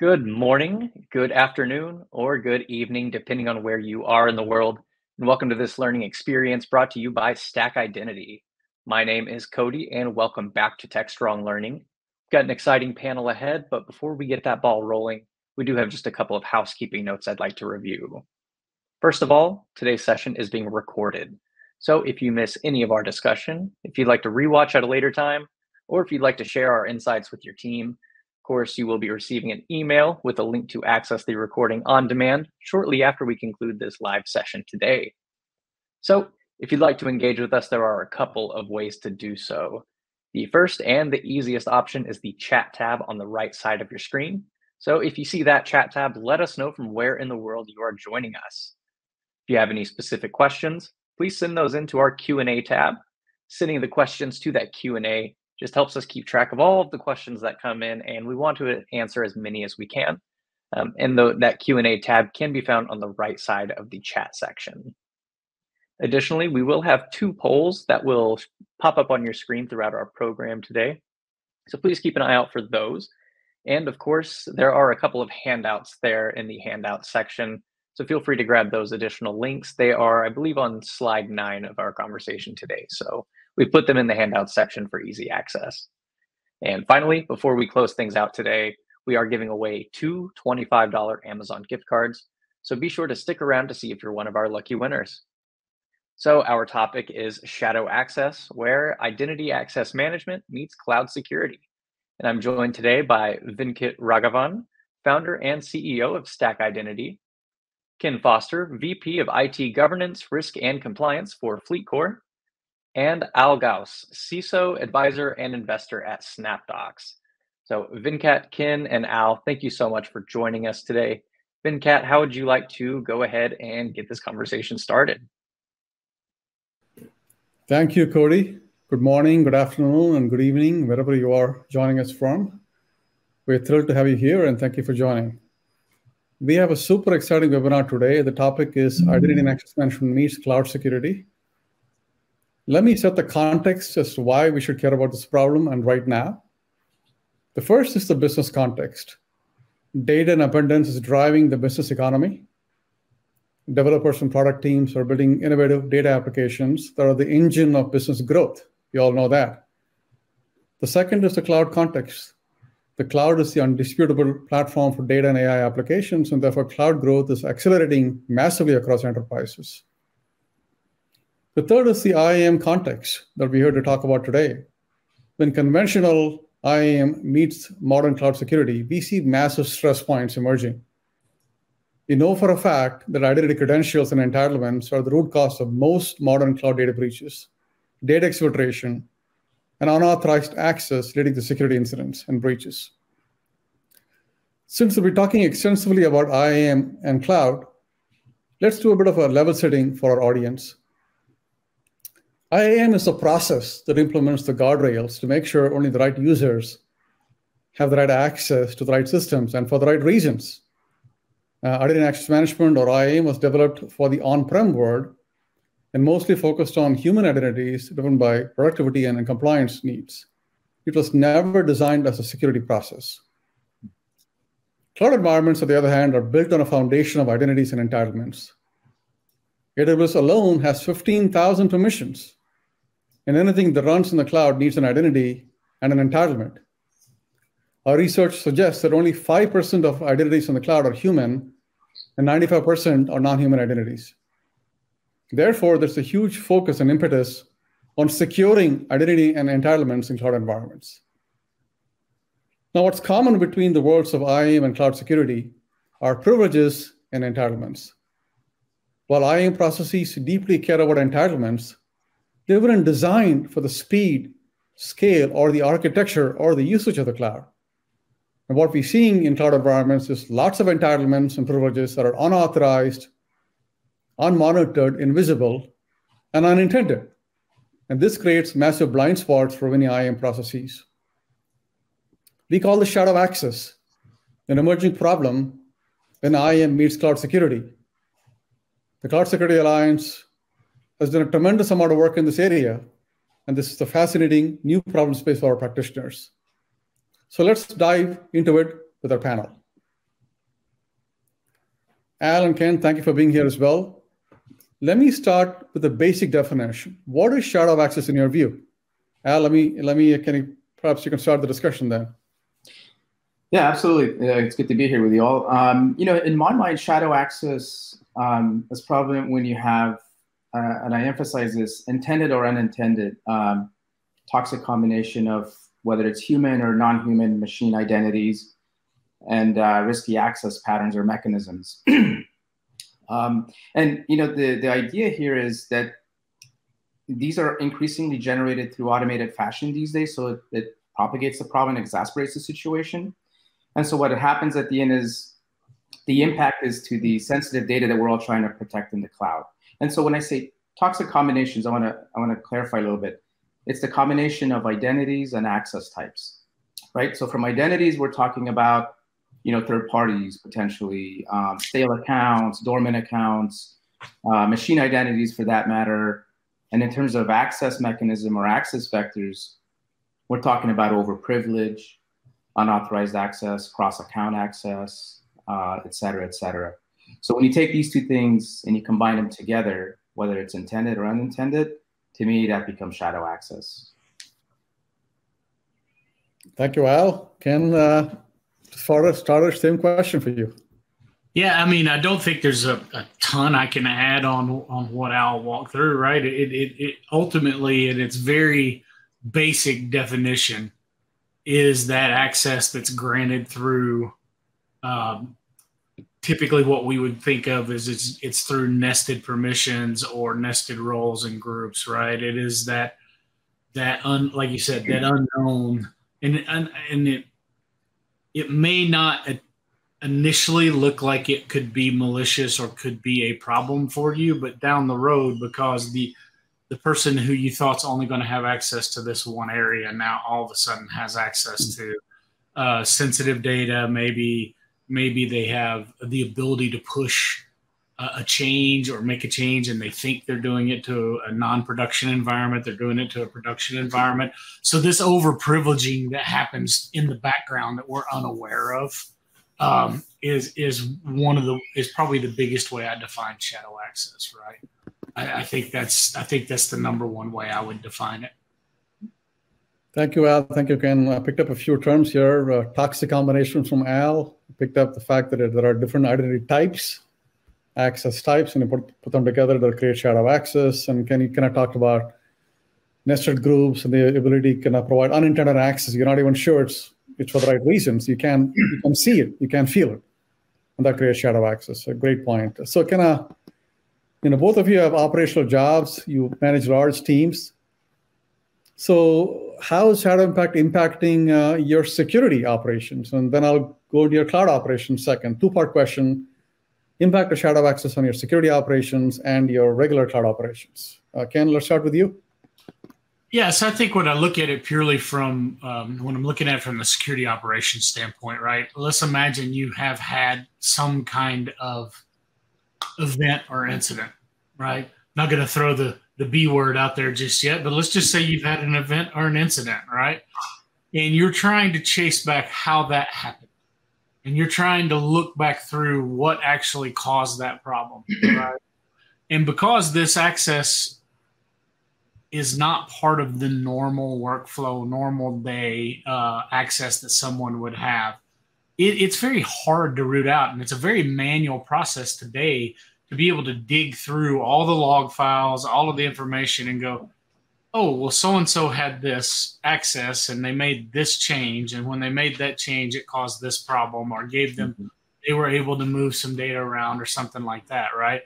Good morning, good afternoon, or good evening, depending on where you are in the world. And welcome to this learning experience brought to you by Stack Identity. My name is Cody, and welcome back to TechStrong Learning. We've got an exciting panel ahead, but before we get that ball rolling, we do have just a couple of housekeeping notes I'd like to review. First of all, today's session is being recorded. So if you miss any of our discussion, if you'd like to rewatch at a later time, or if you'd like to share our insights with your team, of course, you will be receiving an email with a link to access the recording on demand shortly after we conclude this live session today. So if you'd like to engage with us, there are a couple of ways to do so. The first and the easiest option is the chat tab on the right side of your screen. So if you see that chat tab, let us know from where in the world you are joining us. If you have any specific questions, please send those into our Q&A tab. Sending the questions to that Q&A just helps us keep track of all of the questions that come in, and we want to answer as many as we can. And that Q&A tab can be found on the right side of the chat section. Additionally, we will have two polls that will pop up on your screen throughout our program today. So please keep an eye out for those. And of course, there are a couple of handouts there in the handout section. So feel free to grab those additional links. They are, I believe, on slide 9 of our conversation today. So we put them in the handout section for easy access. And finally, before we close things out today, we are giving away two $25 Amazon gift cards. So be sure to stick around to see if you're one of our lucky winners. So our topic is Shadow Access, where identity access management meets cloud security. And I'm joined today by Venkat Raghavan, founder and CEO of Stack Identity, Ken Foster, VP of IT Governance, Risk, and Compliance for FleetCor, and Al Ghous, CISO, Advisor, and Investor at Snapdocs. So Venkat, Ken, and Al, thank you so much for joining us today. Venkat, how would you like to go ahead and get this conversation started? Thank you, Cody. Good morning, good afternoon, and good evening, wherever you are joining us from. We're thrilled to have you here, and thank you for joining. We have a super exciting webinar today. The topic is Identity and Access Management meets Cloud Security. Let me set the context as to why we should care about this problem and right now. The first is the business context. Data in abundance is driving the business economy. Developers and product teams are building innovative data applications that are the engine of business growth. You all know that. The second is the cloud context. The cloud is the undisputable platform for data and AI applications, and therefore cloud growth is accelerating massively across enterprises. The third is the IAM context that we're here to talk about today. When conventional IAM meets modern cloud security, we see massive stress points emerging. We know for a fact that identity credentials and entitlements are the root cause of most modern cloud data breaches, data exfiltration, and unauthorized access leading to security incidents and breaches. Since we'll be talking extensively about IAM and cloud, let's do a bit of a level setting for our audience. IAM is a process that implements the guardrails to make sure only the right users have the right access to the right systems and for the right reasons. Identity Access Management, or IAM, was developed for the on-prem world, and mostly focused on human identities driven by productivity and compliance needs. It was never designed as a security process. Cloud environments, on the other hand, are built on a foundation of identities and entitlements. AWS alone has 15,000 permissions, and anything that runs in the cloud needs an identity and an entitlement. Our research suggests that only 5% of identities in the cloud are human, and 95% are non-human identities. Therefore, there's a huge focus and impetus on securing identity and entitlements in cloud environments. Now, what's common between the worlds of IAM and cloud security are privileges and entitlements. While IAM processes deeply care about entitlements, they weren't designed for the speed, scale, or the architecture or the usage of the cloud. And what we're seeing in cloud environments is lots of entitlements and privileges that are unauthorized, unmonitored, invisible, and unintended. And this creates massive blind spots for many IAM processes. We call this shadow access an emerging problem when IAM meets cloud security. The Cloud Security Alliance has done a tremendous amount of work in this area, and this is a fascinating new problem space for our practitioners. So let's dive into it with our panel. Al and Ken, thank you for being here as well. Let me start with a basic definition. What is shadow access in your view? Al, perhaps you can start the discussion then. Yeah, absolutely. It's good to be here with you all. In my mind, shadow access is probably when you have, and I emphasize this, intended or unintended, toxic combination of whether it's human or non-human machine identities and risky access patterns or mechanisms. The idea here is that these are increasingly generated through automated fashion these days, so it propagates the problem and exacerbates the situation. And so what happens at the end is the impact is to the sensitive data that we're all trying to protect in the cloud. And so when I say toxic combinations, I want to clarify a little bit. It's the combination of identities and access types, right? So from identities, we're talking about third parties potentially, stale accounts, dormant accounts, machine identities for that matter. And in terms of access mechanism or access vectors, we're talking about overprivilege, unauthorized access, cross-account access, et cetera, et cetera. So when you take these two things and you combine them together, whether it's intended or unintended, to me, that becomes shadow access. Thank you, Al. Ken, starter, same question for you. Yeah, I don't think there's a ton I can add on what Al walked through, right? It ultimately, at its very basic definition, is that access that's granted through typically what we would think of as it's through nested permissions or nested roles and groups, right? It is like you said, that unknown, and it may not initially look like it could be malicious or could be a problem for you, but down the road, because the person who you thought's only going to have access to this one area now all of a sudden has access to sensitive data. Maybe they have the ability to push a change or make a change, and they think they're doing it to a non-production environment. They're doing it to a production environment. So this overprivileging that happens in the background that we're unaware of is probably the biggest way I define shadow access, right? I think that's the number one way I would define it. Thank you, Al. Thank you, Ken. I picked up a few terms here. Toxic combinations from Al. I picked up the fact that there are different identity types, access types, and you put them together to create shadow access. And Ken, you kind of talked about nested groups and the ability to provide unintended access. You're not even sure it's for the right reasons. You can see it. You can feel it. And that creates shadow access. A great point. So both of you have operational jobs. You manage large teams. So how is shadow impact impacting your security operations? And then I'll go to your cloud operations second. Two-part question, impact of shadow access on your security operations and your regular cloud operations. Ken, let's start with you. Yes, I think when I look at it purely from, when I'm looking at it from the security operations standpoint, right? Let's imagine you have had some kind of event or incident, right? Not going to throw the B word out there just yet, but let's just say you've had an event or an incident, right? And you're trying to chase back how that happened. And you're trying to look back through what actually caused that problem, right? And because this access is not part of the normal workflow, normal day access that someone would have, it's very hard to root out, and it's a very manual process today to be able to dig through all the log files, all of the information, and go, oh, well, so-and-so had this access, and they made this change, and when they made that change, it caused this problem, or gave them, they were able to move some data around, or something like that, right?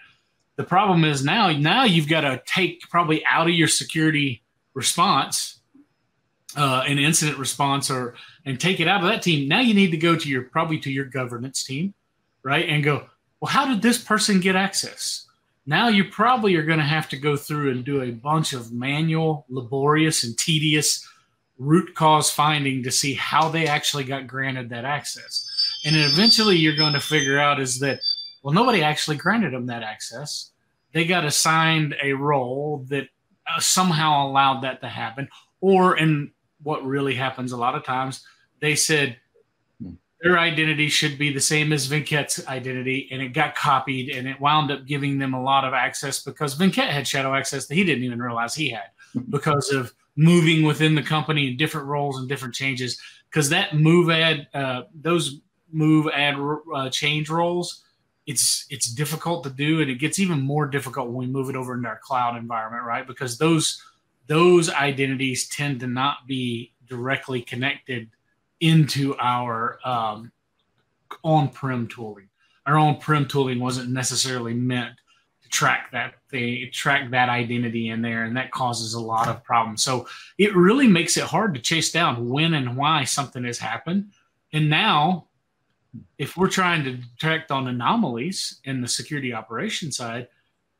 The problem is now you've got to take probably out of your security response, an incident response, and take it out of that team. Now you need to go to your governance team, right? And go, well, how did this person get access? Now you probably are going to have to go through and do a bunch of manual, laborious, and tedious root cause finding to see how they actually got granted that access. And then eventually you're going to figure out is that, well, nobody actually granted them that access. They got assigned a role that somehow allowed that to happen, or in what really happens a lot of times, they said, Their identity should be the same as Venkat's identity, and it got copied, and it wound up giving them a lot of access because Venkat had shadow access that he didn't even realize he had because of moving within the company in different roles and different changes. Because that change roles, it's difficult to do, and it gets even more difficult when we move it over into our cloud environment, right? Because those identities tend to not be directly connected into our on-prem tooling. Our on-prem tooling wasn't necessarily meant to track that thing, track that identity in there, and that causes a lot of problems. So it really makes it hard to chase down when and why something has happened. And now, if we're trying to detect on anomalies in the security operations side,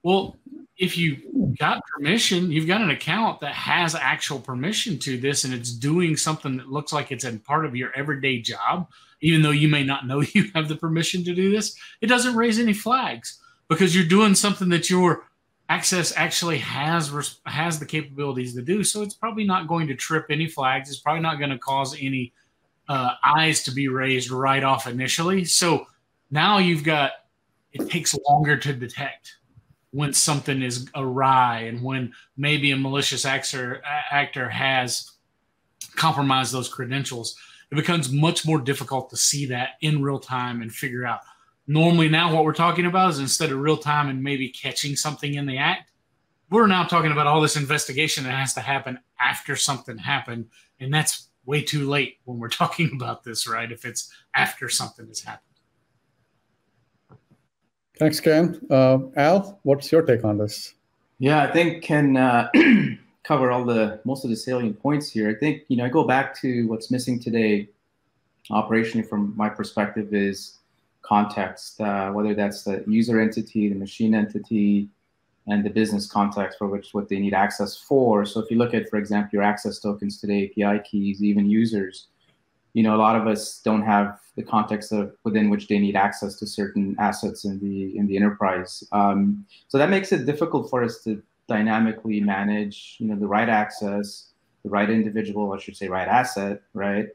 well, if you got permission, you've got an account that has actual permission to this, and it's doing something that looks like it's a part of your everyday job, even though you may not know you have the permission to do this, it doesn't raise any flags because you're doing something that your access actually has the capabilities to do. So it's probably not going to trip any flags. It's probably not going to cause any eyes to be raised right off initially. So now it takes longer to detect when something is awry and when maybe a malicious actor has compromised those credentials. It becomes much more difficult to see that in real time and figure out. Normally now what we're talking about is instead of real time and maybe catching something in the act, we're now talking about all this investigation that has to happen after something happened. And that's way too late when we're talking about this, right? If it's after something has happened. Thanks, Ken. Al, what's your take on this? Yeah, I think Ken covered most of the salient points here. I think, I go back to what's missing today operationally from my perspective is context, whether that's the user entity, the machine entity, and the business context for what they need access for. So if you look at, for example, your access tokens today, API keys, even users, a lot of us don't have the context of within which they need access to certain assets in the enterprise. So that makes it difficult for us to dynamically manage, the right access, the right individual, I should say, right asset, right,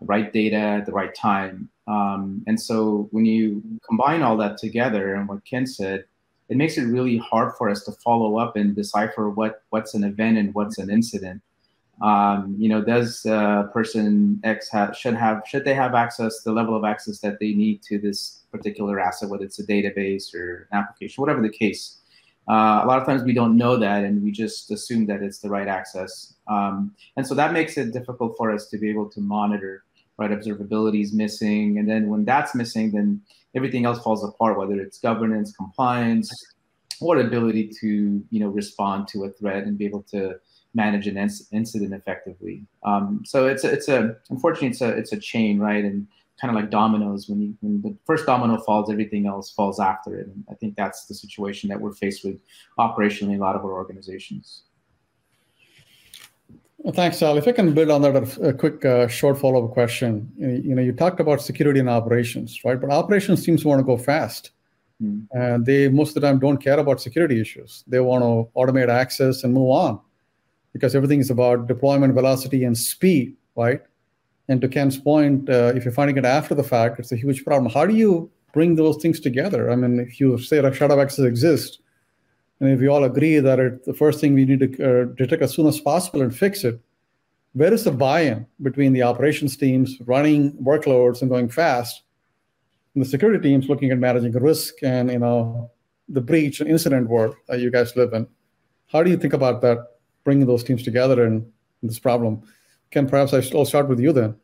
right data at the right time. And so when you combine all that together and what Ken said, it makes it really hard for us to follow up and decipher what's an event and what's an incident. Does person X should they have access, the level of access that they need to this particular asset, whether it's a database or an application, whatever the case. A lot of times we don't know that, and we just assume that it's the right access. And so that makes it difficult for us to be able to monitor, right? Observability is missing. And then when that's missing, then everything else falls apart, whether it's governance, compliance, or ability to, respond to a threat and be able to manage an incident effectively. So unfortunately it's a chain, right? And kind of like dominoes, when the first domino falls, everything else falls after it. And I think that's the situation that we're faced with operationally in a lot of our organizations. Well, thanks, Al. If I can build on that, a quick short follow-up question. You talked about security and operations, right? But operations teams want to go fast. Mm. And they most of the time don't care about security issues. They want to automate access and move on, because everything is about deployment velocity and speed, right? And to Ken's point, if you're finding it after the fact, it's a huge problem. How do you bring those things together? I mean, if you say that shadow access exists, and if we all agree that the first thing we need to detect as soon as possible and fix it, where is the buy-in between the operations teams running workloads and going fast, and the security teams looking at managing risk and the breach and incident world that you guys live in? How do you think about that? Bringing those teams together in this problem. Ken, perhaps I'll start with you then.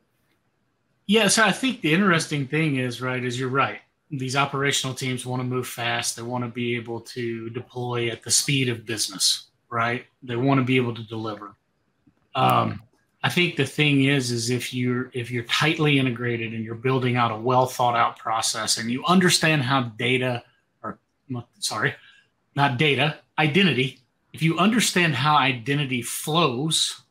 Yeah, so I think the interesting thing is, right, is you're right. These operational teams want to move fast. They want to be able to deploy at the speed of business, right? They want to be able to deliver. I think the thing is if you're tightly integrated and you're building out a well thought out process and you understand how identity, if you understand how identity flows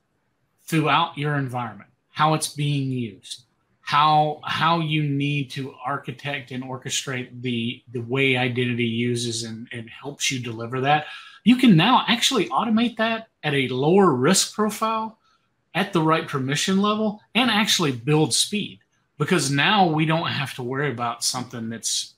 throughout your environment, how it's being used, how you need to architect and orchestrate the way identity uses and helps you deliver that, you can now actually automate that at a lower risk profile, at the right permission level, and actually build speed. because now we don't have to worry about something that's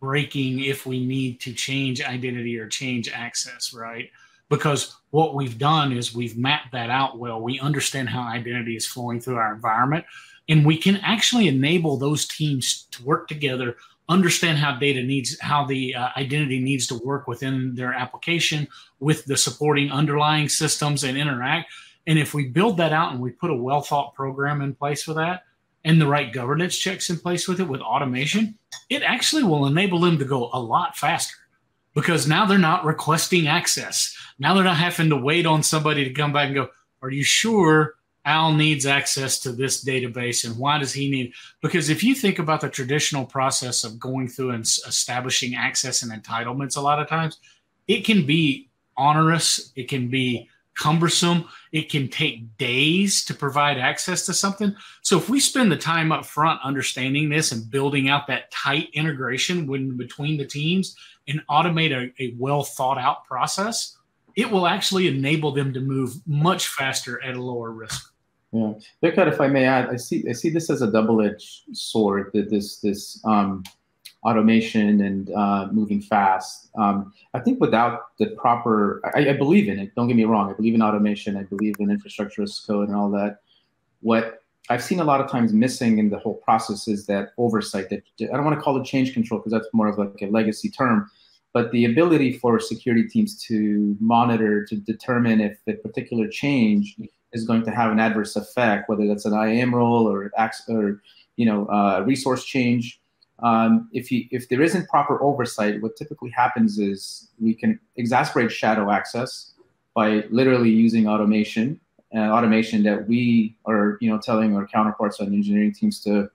breaking if we need to change identity or change access, right? Because what we've done is we've mapped that out well. We understand how identity is flowing through our environment, and we can actually enable those teams to work together, understand how data needs, how the identity needs to work within their application with the supporting underlying systems and interact. And if we build that out and we put a well-thought program in place for that and the right governance checks in place with it, with automation, it actually will enable them to go a lot faster, because now they're not requesting access. Now they're not having to wait on somebody to come back and go, are you sure Al needs access to this database, and why does he need? Because if you think about the traditional process of going through and establishing access and entitlements, a lot of times it can be onerous, it can be cumbersome, it can take days to provide access to something. So if we spend the time up front understanding this and building out that tight integration between the teams and automate a well thought out process, it will actually enable them to move much faster at a lower risk. Yeah, Venkat, if I may add, I see this as a double-edged sword. That this automation and moving fast. I think without the proper, I believe in it. Don't get me wrong. I believe in automation. I believe in infrastructure as code and all that. What I've seen a lot of times missing in the whole process is that oversight. That I don't want to call it change control, because that's more of like a legacy term. But the ability for security teams to monitor, to determine if the particular change is going to have an adverse effect, whether that's an IAM role or resource change. If there isn't proper oversight, what typically happens is we can exacerbate shadow access by literally using automation, that we are telling our counterparts on engineering teams to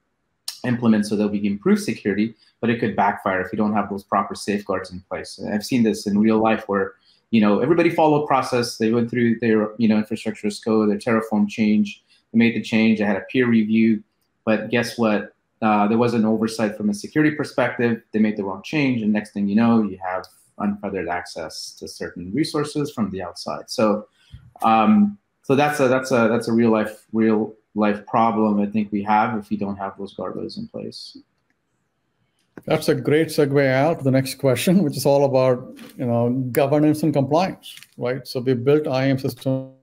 implement so that we can improve security, but it could backfire if you don't have those proper safeguards in place. And I've seen this in real life where, everybody followed process. They went through their, infrastructure as code, their Terraform change. They made the change. They had a peer review, but guess what? There was an oversight from a security perspective. They made the wrong change, and next thing you know, you have unfettered access to certain resources from the outside. So, that's a real life problem I think we have if you don't have those guardrails in place. That's a great segue out to the next question, which is all about governance and compliance, right? So we built IAM systems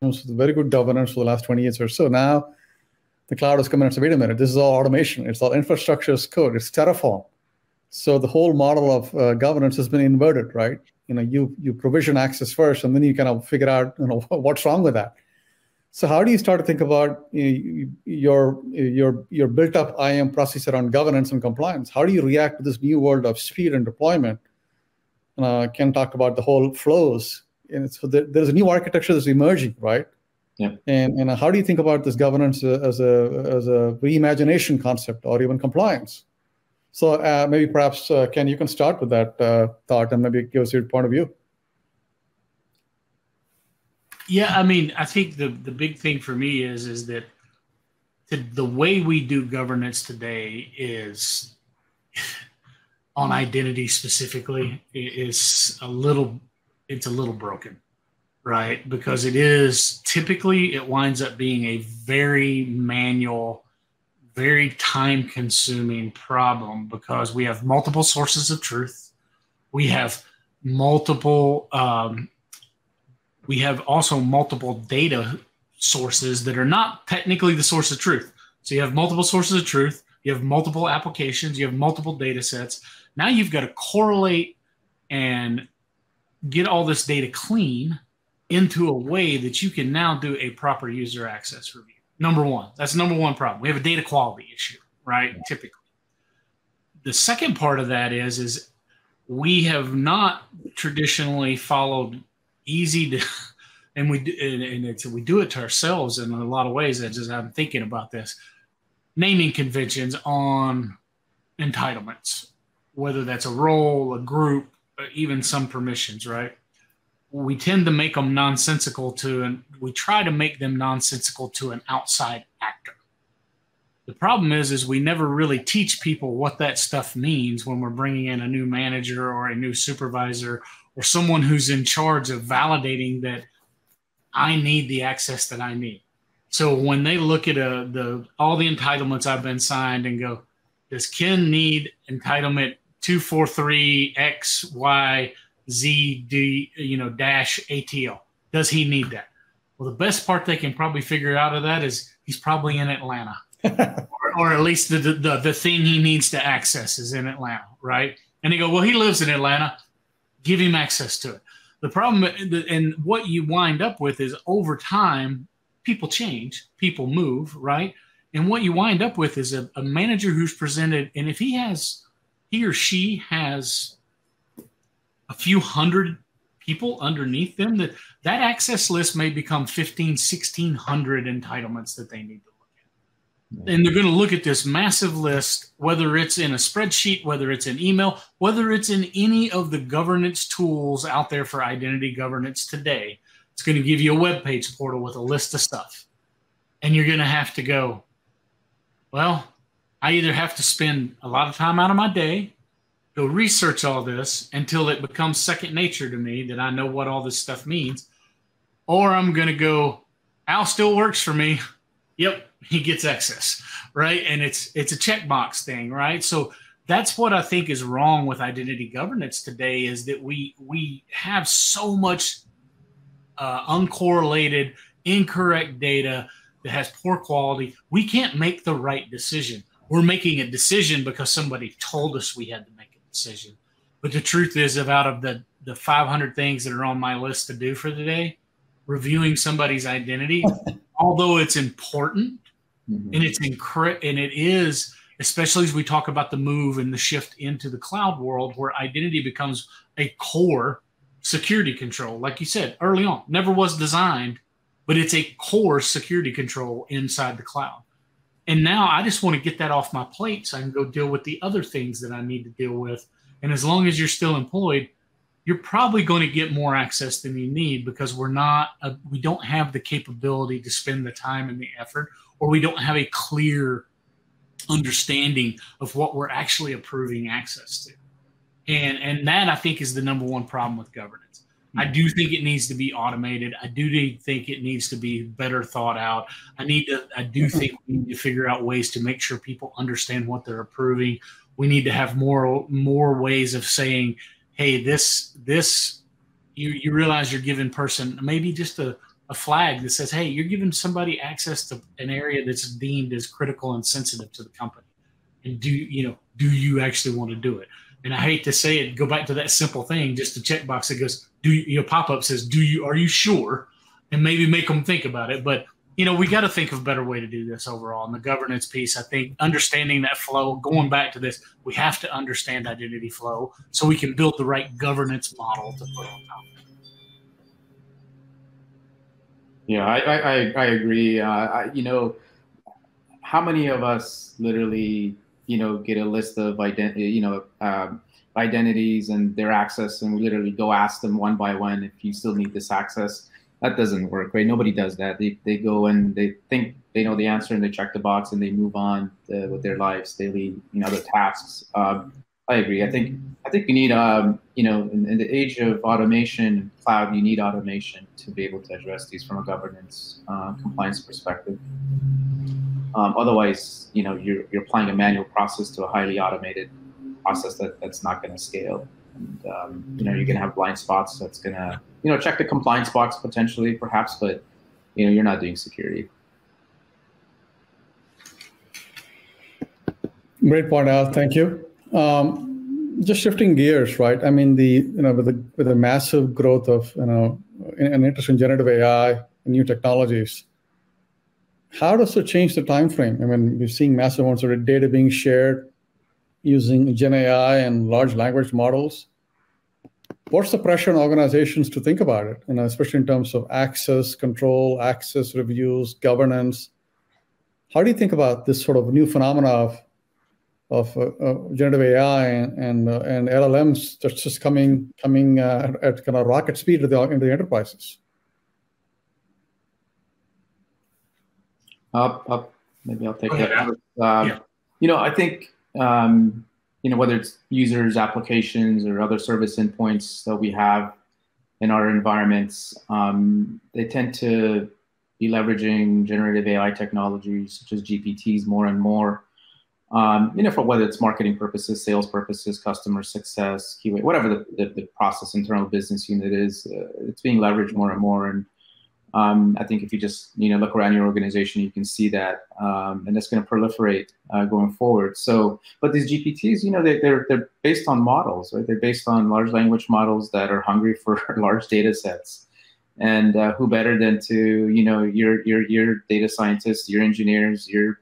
with very good governance for the last 20 years or so. Now the cloud has come in and said, wait a minute, this is all automation. It's all infrastructure as code. It's Terraform. So the whole model of governance has been inverted, right? You provision access first, and then you kind of figure out what's wrong with that. So how do you start to think about your built-up IAM process around governance and compliance? How do you react to this new world of speed and deployment? Ken talked about the whole flows. And so there's a new architecture that's emerging, right? Yeah. And how do you think about this governance as a reimagination concept or even compliance? So maybe perhaps, Ken, you can start with that thought and maybe give us your point of view. Yeah, I mean, I think the big thing for me is that the way we do governance today is on identity specifically is a little broken, right? Because it is typically, it winds up being a very manual, very time-consuming problem, because we have multiple sources of truth. We have multiple we have also multiple data sources that are not technically the source of truth. So you have multiple sources of truth, you have multiple applications, you have multiple data sets. Now you've got to correlate and get all this data clean into a way that you can now do a proper user access review. Number one, that's number one problem. We have a data quality issue, right? Yeah. Typically. The second part of that is we have not traditionally followed easy to, and we do it to ourselves in a lot of ways. I'm thinking about this, naming conventions on entitlements, whether that's a role, a group, even some permissions, right? We tend to make them nonsensical to, and we try to make them nonsensical to an outside actor. The problem is we never really teach people what that stuff means when we're bringing in a new manager or a new supervisor or someone who's in charge of validating that I need the access that I need. So when they look at all the entitlements I've been signed and go, does Ken need entitlement 243XYZD, dash ATL? Does he need that? Well, the best part they can probably figure out of that is he's probably in Atlanta, or at least the thing he needs to access is in Atlanta, right? And they go, well, he lives in Atlanta. Give him access to it. The problem, and what you wind up with is over time, people change, people move, right? And what you wind up with is a manager who's presented, and if he or she has a few hundred people underneath them, that access list may become 1,500, 1,600 entitlements that they need to look at. And they're going to look at this massive list, whether it's in a spreadsheet, whether it's in email, whether it's in any of the governance tools out there for identity governance today. It's going to give you a web page portal with a list of stuff. And you're going to have to go, well, I either have to spend a lot of time out of my day, go research all this until it becomes second nature to me that I know what all this stuff means, or I'm going to go, Al still works for me. Yep, he gets access, right? And it's a checkbox thing, right? So that's what I think is wrong with identity governance today, is that we have so much uncorrelated, incorrect data that has poor quality. We can't make the right decision. We're making a decision because somebody told us we had to make a decision. But the truth is, out of the 500 things that are on my list to do for the day, reviewing somebody's identity, although it's important, and it's and it is, especially as we talk about the move and the shift into the cloud world where identity becomes a core security control, like you said early on, never was designed, but it's a core security control inside the cloud. And now I just want to get that off my plate so I can go deal with the other things that I need to deal with. And as long as you're still employed, you're probably going to get more access than you need, because we're not, we don't have the capability to spend the time and the effort, or we don't have a clear understanding of what we're actually approving access to. And that, I think, is the #1 problem with governance. I do think it needs to be automated. I do think it needs to be better thought out. I do think we need to figure out ways to make sure people understand what they're approving. We need to have more ways of saying, hey, you realize you're giving person maybe just a flag that says, hey, you're giving somebody access to an area that's deemed as critical and sensitive to the company. And do you actually want to do it? And I hate to say it, go back to that simple thing, just a checkbox that goes, your pop-up says, are you sure? And maybe make them think about it. But, we got to think of a better way to do this overall. And the governance piece, I think, understanding that flow, going back to this, we have to understand identity flow so we can build the right governance model to put on top. Yeah, I agree. How many of us literally get a list of identities and their access, and we literally go ask them one by one, if you still need this access? That doesn't work, right? Nobody does that. They go and they think they know the answer, and they check the box, and they move on with their lives, daily, other tasks. I agree. I think you need, in the age of automation, cloud, you need automation to be able to address these from a governance compliance perspective. Otherwise, you're applying a manual process to a highly automated process that's not going to scale. And, you're going to have blind spots. That's going to, check the compliance box potentially, perhaps, but, you're not doing security. Great point, Al. Thank you. Just shifting gears, right? I mean, with the massive growth of, an interest in generative AI and new technologies, how does it change the time frame? I mean, we're seeing massive amounts of data being shared using Gen AI and large language models. What's the pressure on organizations to think about it, especially in terms of access control, access reviews, governance? How do you think about this sort of new phenomena of generative AI and LLMs that's just coming at kind of rocket speed into the enterprises? Maybe I'll take that. Yeah. I think whether it's users, applications, or other service endpoints that we have in our environments, they tend to leveraging generative AI technologies such as GPTs more and more, for whether it's marketing purposes, sales purposes, customer success, QA, whatever the process internal business unit is, it's being leveraged more and more. And I think if you just look around your organization, you can see that, and that's going to proliferate going forward. So, but these GPTs, they're based on models, right? They're based on large language models that are hungry for large data sets, and who better than to your data scientists, your engineers, your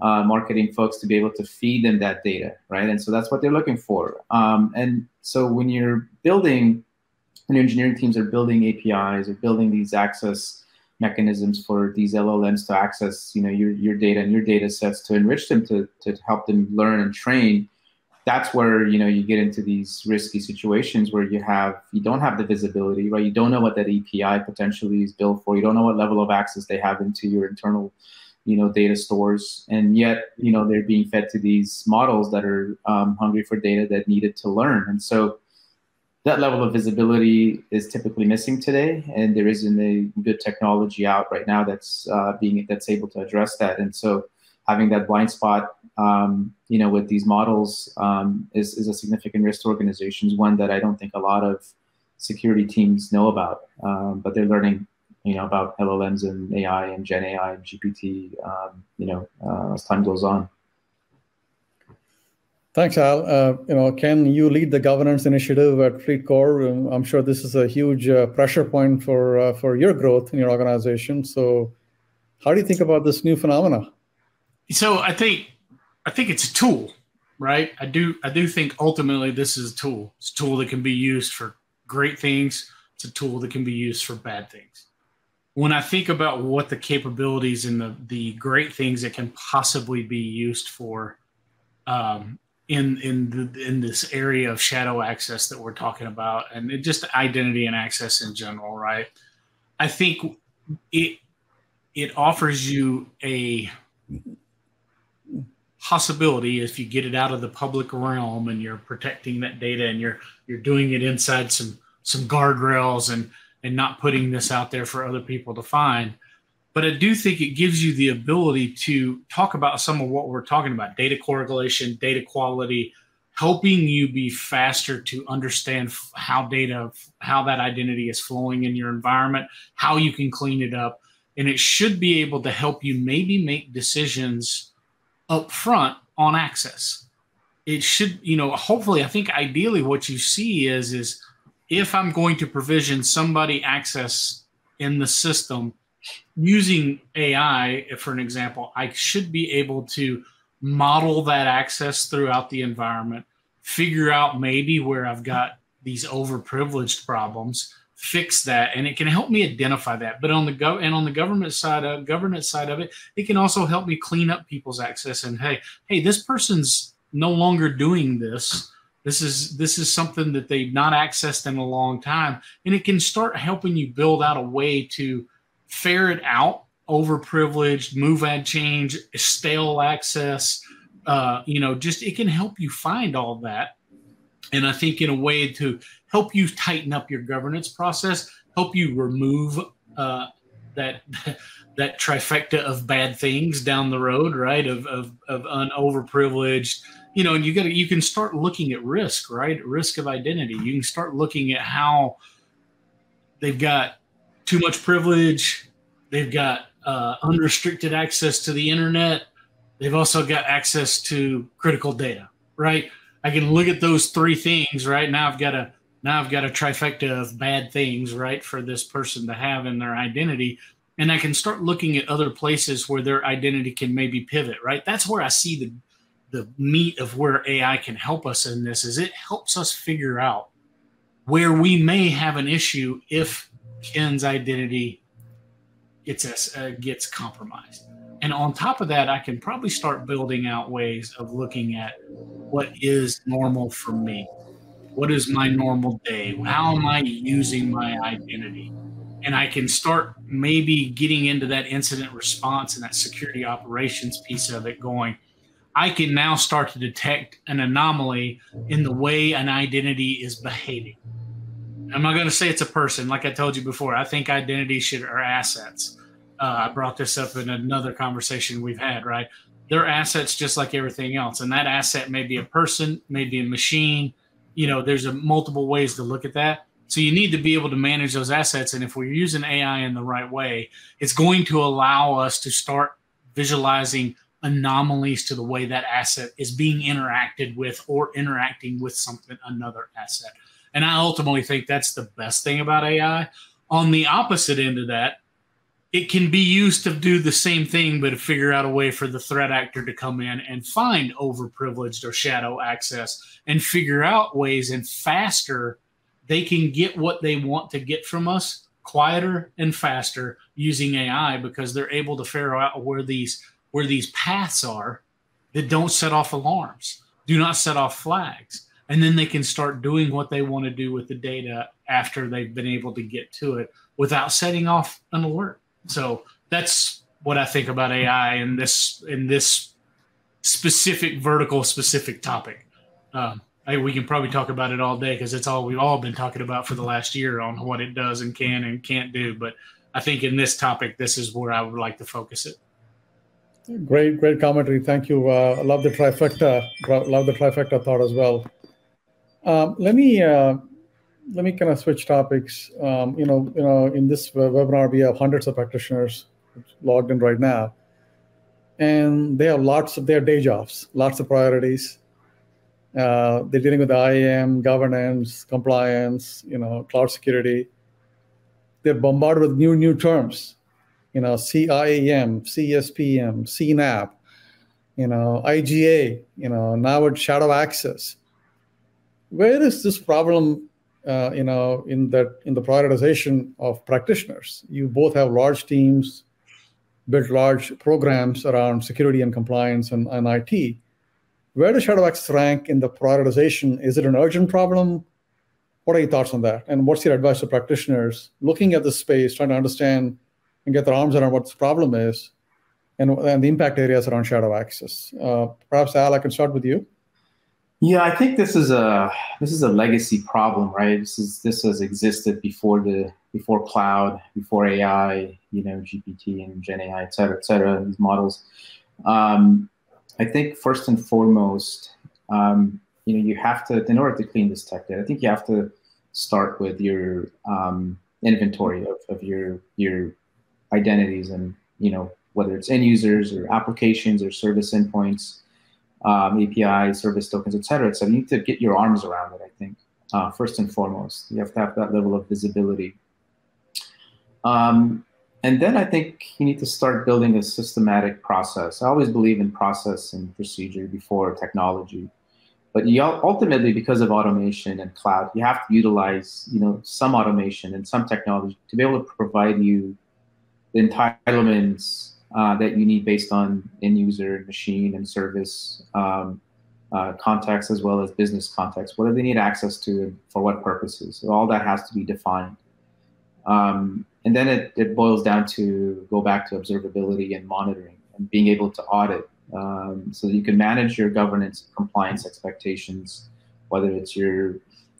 marketing folks to be able to feed them that data, right? And so that's what they're looking for. And so when you're building, and engineering teams are building APIs, or building these access mechanisms for these LLMs to access, your data and your data sets to enrich them, to help them learn and train. That's where you get into these risky situations where you don't have the visibility, right? You don't know what that API potentially is built for. You don't know what level of access they have into your internal, data stores, and yet they're being fed to these models that are hungry for data that needed to learn, and so. That level of visibility is typically missing today, and there isn't a good technology out right now that's able to address that. And so, having that blind spot, with these models is a significant risk to organizations. One that I don't think a lot of security teams know about, but they're learning, about LLMs and AI and Gen AI and GPT, as time goes on. Thanks, Al. Ken, you lead the governance initiative at FleetCor. I'm sure this is a huge pressure point for your growth in your organization. So, how do you think about this new phenomena? So, I think it's a tool, right? I do think ultimately this is a tool. It's a tool that can be used for great things. It's a tool that can be used for bad things. When I think about what the capabilities and the great things that can possibly be used for. In this area of shadow access that we're talking about, and just identity and access in general, right? I think it offers you a possibility if you get it out of the public realm and you're protecting that data and you're doing it inside some guardrails and not putting this out there for other people to find. But I do think it gives you the ability to talk about some of what we're talking about, data correlation, data quality, helping you be faster to understand how that identity is flowing in your environment, how you can clean it up. And it should be able to help you maybe make decisions up front on access. It should, hopefully, I think ideally what you see is if I'm going to provision somebody access in the system, using AI, for an example, I should be able to model that access throughout the environment, figure out maybe where I've got these overprivileged problems, fix that, and it can help me identify that. But on the governance side of it, it can also help me clean up people's access. And hey, this person's no longer doing this. This is something that they've not accessed in a long time, and it can start helping you build out a way to ferret out overprivileged, move and change, stale access. Just it can help you find all that, and I think in a way to help you tighten up your governance process, help you remove that trifecta of bad things down the road, right? Of overprivileged. And you can start looking at risk, right? Risk of identity. You can start looking at how they've got. Too much privilege. They've got unrestricted access to the internet. They've also got access to critical data, right? I can look at those three things, right? Now I've got a trifecta of bad things, right, for this person to have in their identity. And I can start looking at other places where their identity can maybe pivot, right? That's where I see the meat of where AI can help us in this, is it helps us figure out where we may have an issue if Ken's identity gets compromised. And on top of that, I can probably start building out ways of looking at what is normal for me. What is my normal day? How am I using my identity? And I can start maybe getting into that incident response and that security operations piece of it going, I can now start to detect an anomaly in the way an identity is behaving. I'm not going to say it's a person. Like I told you before, I think identity are assets. I brought this up in another conversation we've had, right? They're assets just like everything else. And that asset may be a person, may be a machine. You know, there's multiple ways to look at that. So you need to be able to manage those assets. And if we're using AI in the right way, it's going to allow us to start visualizing anomalies to the way that asset is being interacted with or interacting with something, another asset. And I ultimately think that's the best thing about AI. On the opposite end of that, it can be used to do the same thing, but to figure out a way for the threat actor to come in and find overprivileged or shadow access and figure out ways, and faster they can get what they want to get from us, quieter and faster, using AI, because they're able to figure out where these paths are that don't set off alarms, do not set off flags. And then they can start doing what they want to do with the data after they've been able to get to it without setting off an alert. So that's what I think about AI in this specific vertical, specific topic. We can probably talk about it all day because it's all we've all been talking about for the last year on what it does and can't do. But I think in this topic, this is where I would like to focus it. Great, great commentary. Thank you. I love the trifecta. Love the trifecta thought as well. Let me kind of switch topics. In this webinar, we have hundreds of practitioners logged in right now, and they have their day jobs, lots of priorities. They're dealing with IAM, governance, compliance, cloud security. They're bombarded with new terms, CIAM, CSPM, CNAP, IGA, now with shadow access. Where is this problem, in the prioritization of practitioners? You both have large teams, built large programs around security and compliance and IT. Where does shadow access rank in the prioritization? Is it an urgent problem? What are your thoughts on that? And what's your advice to practitioners looking at this space, trying to understand and get their arms around what the problem is and the impact areas around shadow access? Perhaps, Al, I can start with you. Yeah, I think this is a legacy problem, right? This has existed before cloud, before AI, GPT and Gen AI, et cetera, these models. I think first and foremost, you have to, in order to clean this tech debt, I think you have to start with your inventory of your identities, and whether it's end users or applications or service endpoints, API, service tokens, et cetera. So you need to get your arms around it. I think first and foremost, you have to have that level of visibility. And then I think you need to start building a systematic process. I always believe in process and procedure before technology. But you ultimately, because of automation and cloud, you have to utilize some automation and some technology to be able to provide you the entitlements that you need based on end user, machine, and service context, as well as business context. What do they need access to and for what purposes? So all that has to be defined. And then it boils down to go back to observability and monitoring and being able to audit so that you can manage your governance compliance expectations, whether it's your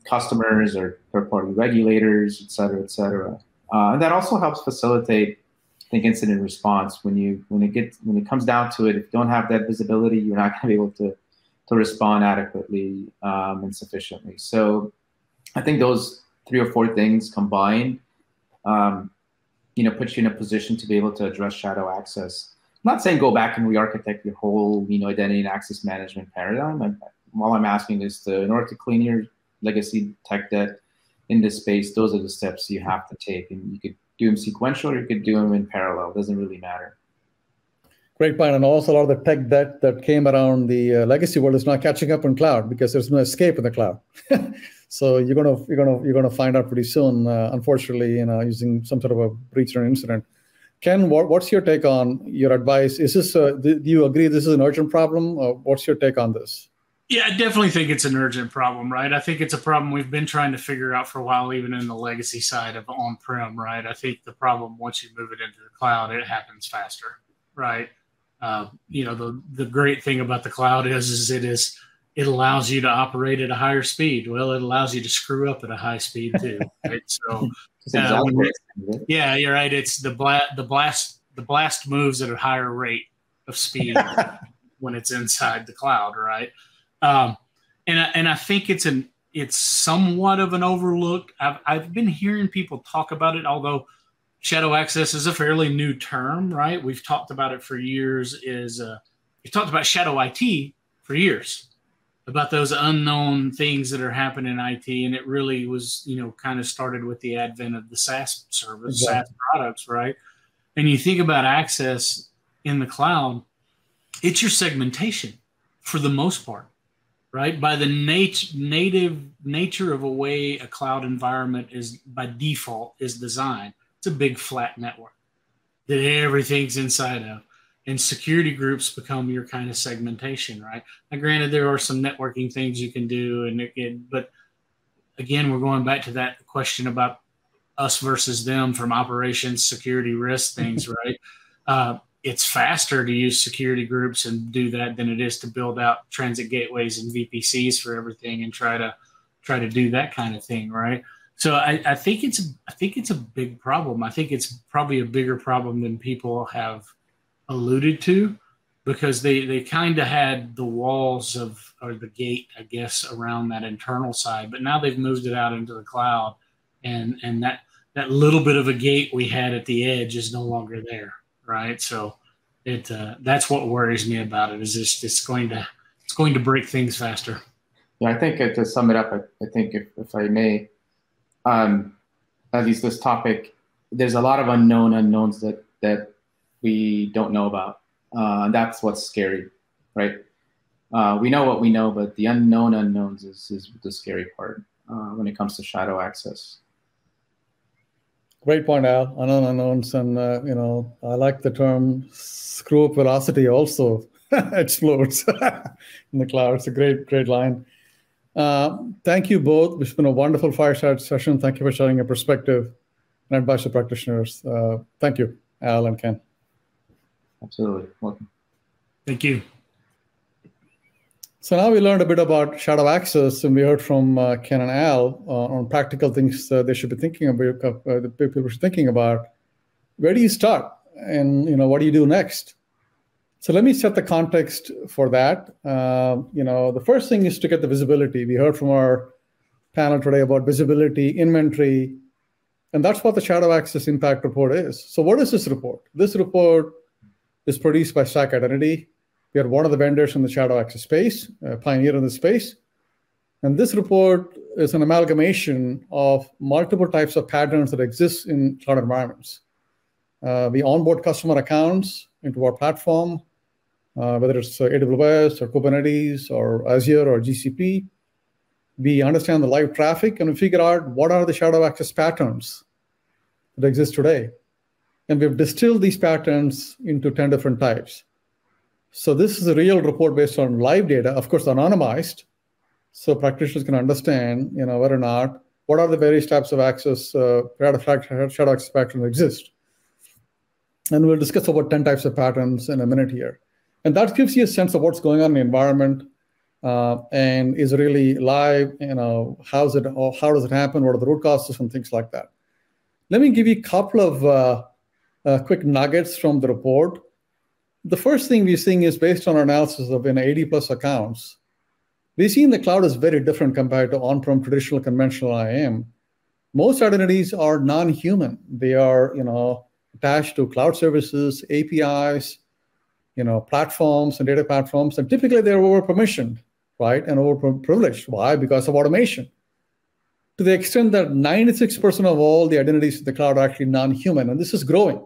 customers or third-party regulators, et cetera, et cetera. And that also helps facilitate, I think, incident response. When it comes down to it, if you don't have that visibility, you're not going to be able to respond adequately and sufficiently. So I think those three or four things combined puts you in a position to be able to address shadow access. I'm not saying go back and re-architect your whole, identity and access management paradigm. All I'm asking is in order to clean your legacy tech debt in this space, those are the steps you have to take. And you could do them sequential or you could do them in parallel. It doesn't really matter. Great point. And also a lot of the tech debt that came around the legacy world is not catching up on cloud because there's no escape in the cloud. So you're gonna find out pretty soon, unfortunately, using some sort of a breach or an incident. Ken, what's your take on your advice? Is this do you agree this is an urgent problem? Or what's your take on this? Yeah, I definitely think it's an urgent problem, right? I think it's a problem we've been trying to figure out for a while, even in the legacy side of on-prem, right? I think the problem, once you move it into the cloud, it happens faster, right? The great thing about the cloud is it allows you to operate at a higher speed. Well, it allows you to screw up at a high speed too. Right? So, yeah, you're right. It's the blast the blast moves at a higher rate of speed when it's inside the cloud, right? And I think it's somewhat of an overlook. I've been hearing people talk about it, although shadow access is a fairly new term, right? We've talked about it for years. We've talked about shadow IT for years, about those unknown things that are happening in IT. And it really was, you know, kind of started with the advent of the SaaS service, exactly. SaaS products, right? And you think about access in the cloud, it's your segmentation for the most part, right? By the native nature of a way a cloud environment is by default is designed, it's a big flat network that everything's inside of. And security groups become your kind of segmentation, right? Now, granted, there are some networking things you can do, but again, we're going back to that question about us versus them from operations, security, risk things, right? It's faster to use security groups and do that than it is to build out transit gateways and VPCs for everything and try to do that kind of thing, right? So I think it's a big problem. I think it's probably a bigger problem than people have alluded to, because they kind of had the walls of, or the gate, I guess, around that internal side, but now they've moved it out into the cloud, and that little bit of a gate we had at the edge is no longer there, right? So that's what worries me about it, is it's going to break things faster. Yeah, I think to sum it up, I think if I may, at least this topic, there's a lot of unknowns that we don't know about. That's what's scary, right? We know what we know, but the unknowns is the scary part when it comes to shadow access. Great point, Al. Unknowns, and you know, I like the term "screw up velocity" also explodes in the cloud. It's a great line. Thank you both. It's been a wonderful fireside session. Thank you for sharing your perspective and advice to practitioners. Thank you, Al and Ken. Absolutely. Welcome. Thank you. So now we learned a bit about shadow access, and we heard from Ken and Al on practical things they should be thinking about. The people should be thinking about. Where do you start, and you know, what do you do next? So let me set the context for that. You know, the first thing is to get the visibility. We heard from our panel today about visibility, inventory, and that's what the shadow access impact report is. So what is this report? This report is produced by Stack Identity. We are one of the vendors in the shadow access space, a pioneer in this space. And this report is an amalgamation of multiple types of patterns that exist in cloud environments. We onboard customer accounts into our platform, whether it's AWS or Kubernetes or Azure or GCP. We understand the live traffic, and we figure out what are the shadow access patterns that exist today. And we've distilled these patterns into 10 different types. So this is a real report based on live data, of course, anonymized, so practitioners can understand, you know, whether or not, what are the various types of access, shadow access patterns exist. And we'll discuss about 10 types of patterns in a minute here. And that gives you a sense of what's going on in the environment, and is really live, you know, how does it happen, what are the root causes and things like that. Let me give you a couple of quick nuggets from the report. The first thing we're seeing is, based on our analysis of 80-plus accounts, we're seeing the cloud is very different compared to on-prem traditional conventional IAM. Most identities are non-human. They are, you know, attached to cloud services, APIs, you know, platforms and data platforms, and typically they're over-permissioned, right, and over-privileged. Why? Because of automation. To the extent that 96% of all the identities in the cloud are actually non-human, and this is growing.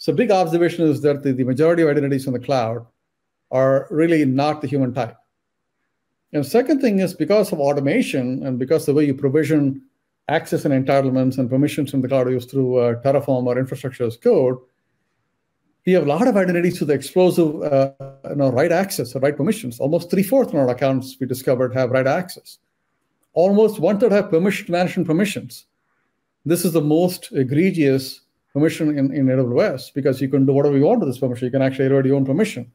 So big observation is that the majority of identities in the cloud are really not the human type. And second thing is, because of automation and because the way you provision access and entitlements and permissions in the cloud is through Terraform or infrastructure as code, we have a lot of identities with the explosive write access or write permissions. Almost 3/4 in our accounts we discovered have write access. Almost 1/3 have permission management permissions. This is the most egregious permission in AWS, because you can do whatever you want with this permission. You can actually erode your own permission.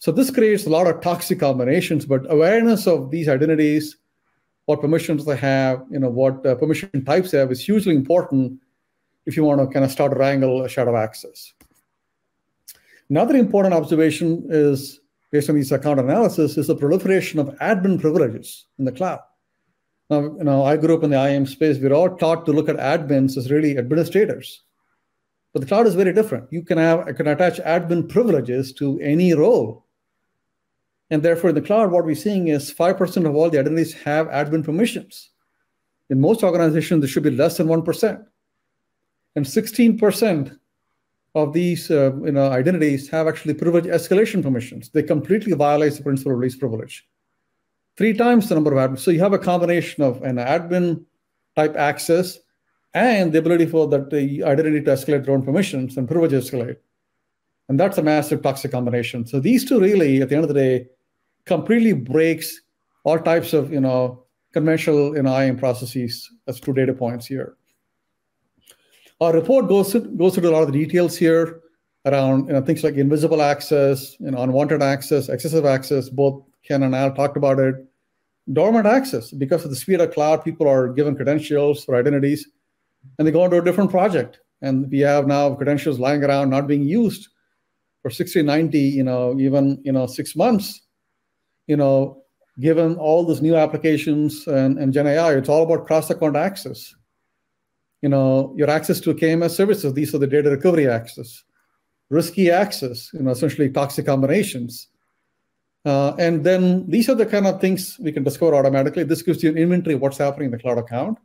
So this creates a lot of toxic combinations, but awareness of these identities, what permissions they have, you know, what permission types they have, is hugely important if you want to kind of start to wrangle shadow access. Another important observation is, based on these account analysis, is the proliferation of admin privileges in the cloud. Now, I grew up in the IAM space. We're all taught to look at admins as really administrators. But the cloud is very different. You can have, I can attach admin privileges to any role. And therefore, in the cloud, what we're seeing is 5% of all the identities have admin permissions. In most organizations, this should be less than 1%. And 16% of these identities have actually privilege escalation permissions. They completely violate the principle of least privilege. 3 times the number of admins. So you have a combination of an admin type access and the ability for the identity to escalate their own permissions and privilege escalate. And that's a massive toxic combination. So these two really, at the end of the day, completely breaks all types of conventional IAM processes. That's 2 data points here. Our report goes into a lot of the details here around things like invisible access, unwanted access, excessive access. Both Ken and Al talked about it. Dormant access, because of the speed of cloud, people are given credentials for identities, and they go into a different project. And we have now credentials lying around not being used for 60, 90, even 6 months, given all these new applications and Gen AI. It's all about cross-account access. Your access to KMS services, these are the data recovery access, risky access, essentially toxic combinations. And then these are the kind of things we can discover automatically. This gives you an inventory of what's happening in the cloud account.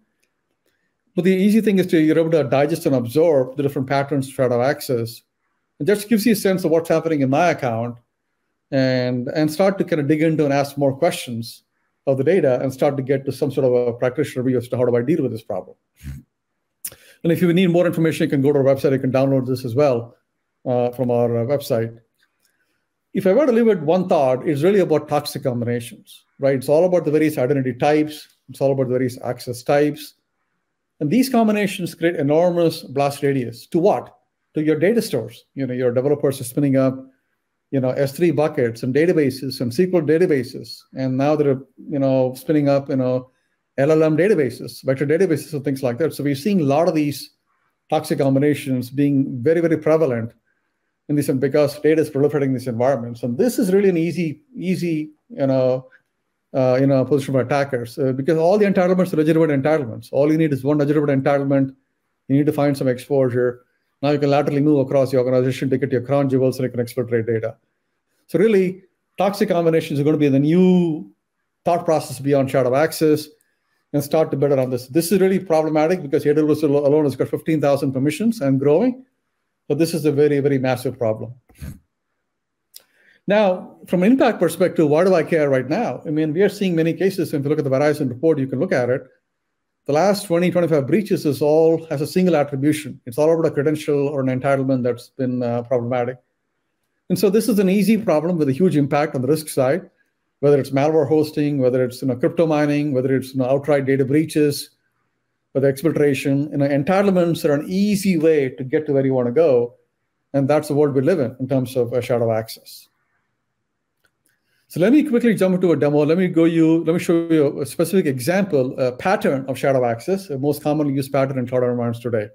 But the easy thing is you're able to digest and absorb the different patterns of shadow access. It just gives you a sense of what's happening in my account and start to kind of dig into and ask more questions of the data and start to get to some sort of a practitioner view as to how do I deal with this problem. And if you need more information, you can go to our website. You can download this as well from our website. If I were to leave it one thought, it's really about toxic combinations, right? It's all about the various identity types. It's all about the various access types. And these combinations create enormous blast radius. To what? To your data stores. Your developers are spinning up, S3 buckets and databases and SQL databases. And now they're, spinning up, LLM databases, vector databases, and things like that. So we're seeing a lot of these toxic combinations being very, very prevalent in this, and because data is proliferating in these environments. And this is really an easy, position for attackers because all the entitlements are legitimate entitlements. All you need is one legitimate entitlement. You need to find some exposure. Now you can laterally move across the organization to get your crown jewels, and you can exfiltrate data. So really, toxic combinations are going to be the new thought process beyond shadow access. And start to better on this. This is really problematic because AWS alone has got 15,000 permissions and growing. But this is a very, very massive problem. Now, from an impact perspective, why do I care right now? I mean, we are seeing many cases. If you look at the Verizon report, you can look at it. The last 20, 25 breaches is all has a single attribution. It's all about a credential or an entitlement that's been problematic. And so this is an easy problem with a huge impact on the risk side. Whether it's malware hosting, whether it's crypto mining, whether it's outright data breaches, whether exfiltration, entitlements are an easy way to get to where you want to go. And that's the world we live in terms of shadow access. So let me quickly jump into a demo. Let me show you a specific example, a pattern of shadow access, a most commonly used pattern in cloud environments today.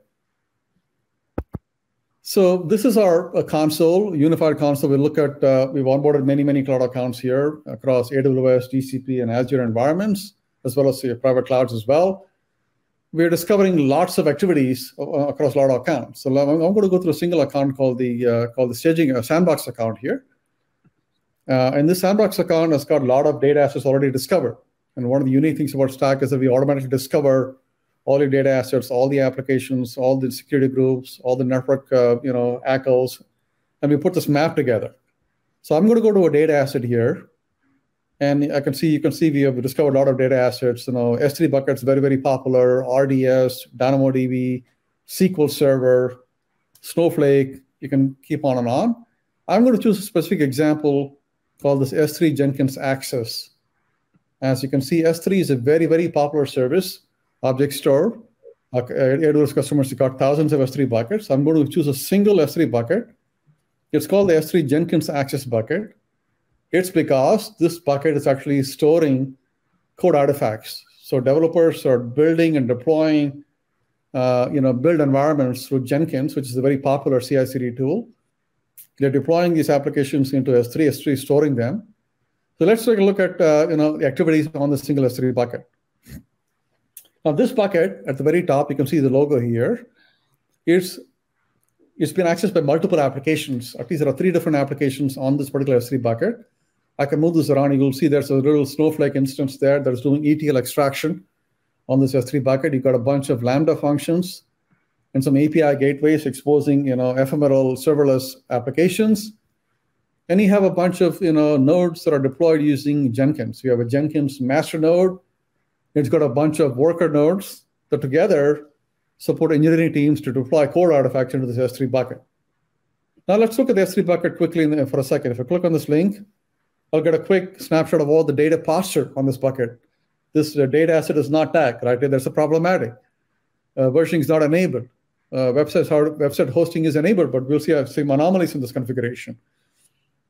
So this is our console, unified console. We look at, we've onboarded many, many cloud accounts here across AWS, GCP, and Azure environments, as well as private clouds as well. We're discovering lots of activities across a lot of accounts. So I'm going to go through a single account called the staging sandbox account here. And this sandbox account has got a lot of data assets already discovered. And one of the unique things about Stack is that we automatically discover all your data assets, all the applications, all the security groups, all the network, ACLs, and we put this map together. So I'm going to go to a data asset here, and I can see we have discovered a lot of data assets. S3 buckets, very, very popular, RDS, DynamoDB, SQL Server, Snowflake. You can keep on and on. I'm going to choose a specific example called this S3 Jenkins access. As you can see, S3 is a very, very popular service. Object store, AWS customers got thousands of S3 buckets. I'm going to choose a single S3 bucket. It's called the S3 Jenkins Access bucket. It's because this bucket is actually storing code artifacts. So developers are building and deploying, build environments through Jenkins, which is a very popular CI/CD tool. They're deploying these applications into S3, S3 storing them. So let's take a look at activities on the single S3 bucket. Now this bucket at the very top, you can see the logo here. It's been accessed by multiple applications. At least there are 3 different applications on this particular S3 bucket. I can move this around. You'll see there's a little Snowflake instance there that's doing ETL extraction on this S3 bucket. You've got a bunch of Lambda functions and some API gateways exposing ephemeral serverless applications. And you have a bunch of nodes that are deployed using Jenkins. You have a Jenkins master node. It's got a bunch of worker nodes that together support engineering teams to deploy code artifacts into this S3 bucket. Now let's look at the S3 bucket quickly for a second. If I click on this link, I'll get a quick snapshot of all the data posture on this bucket. This data asset is not tagged, right? There's a problematic. Versioning is not enabled. Website hosting is enabled, but we'll see some anomalies in this configuration.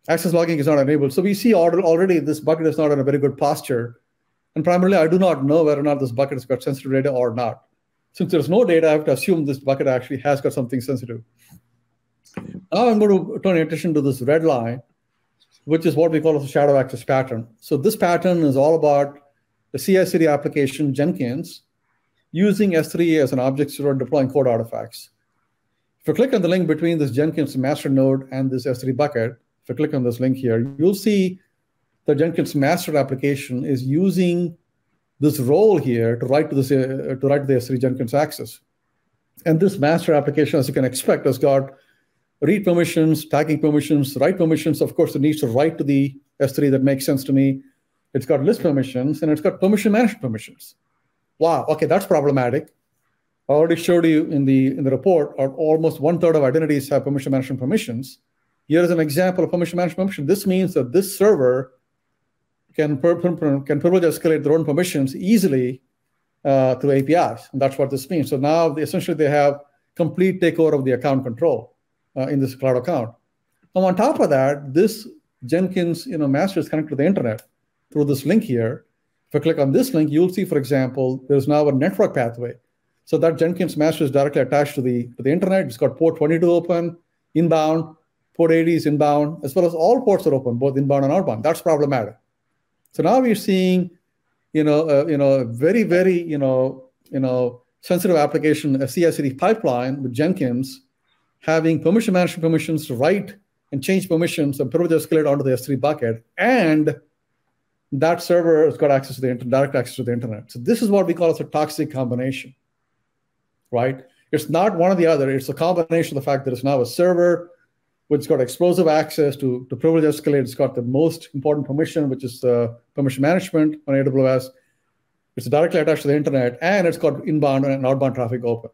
Access logging is not enabled. So we see already this bucket is not in a very good posture. And primarily, I do not know whether or not this bucket has got sensitive data or not. Since there's no data, I have to assume this bucket actually has got something sensitive. Now I'm going to turn attention to this red line, which is what we call a shadow access pattern. So this pattern is all about the CI/CD application, Jenkins, using S3 as an object store deploying code artifacts. If you click on the link between this Jenkins master node and this S3 bucket, if you click on this link here, you'll see the Jenkins master application is using this role here to write to, the S3 Jenkins access. And this master application, as you can expect, has got read permissions, tagging permissions, write permissions. Of course, it needs to write to the S3. That makes sense to me. It's got list permissions, and it's got permission management permissions. Wow, okay, that's problematic. I already showed you in the report, almost 1/3 of identities have permission management permissions. Here is an example of permission management permission. This means that this server can privilege escalate their own permissions easily through APIs, and that's what this means. So now, essentially, they have complete takeover of the account control in this cloud account. Now, on top of that, this Jenkins master is connected to the internet through this link here. If I click on this link, you'll see, for example, there's now a network pathway. So that Jenkins master is directly attached to the internet. It's got port 22 open, inbound, port 80 is inbound, as well as all ports are open, both inbound and outbound. That's problematic. So now we're seeing, very, very, sensitive application, a CI/CD pipeline with Jenkins having permission management permissions to write and change permissions and privilege escalate onto the S3 bucket, and that server has got access to the internet, direct access to the internet. So this is what we call as a toxic combination, right? It's not one or the other. It's a combination of the fact that it's now a server which got explosive access to privilege escalate. It's got the most important permission, which is permission management on AWS. It's directly attached to the internet, and it's got inbound and outbound traffic open.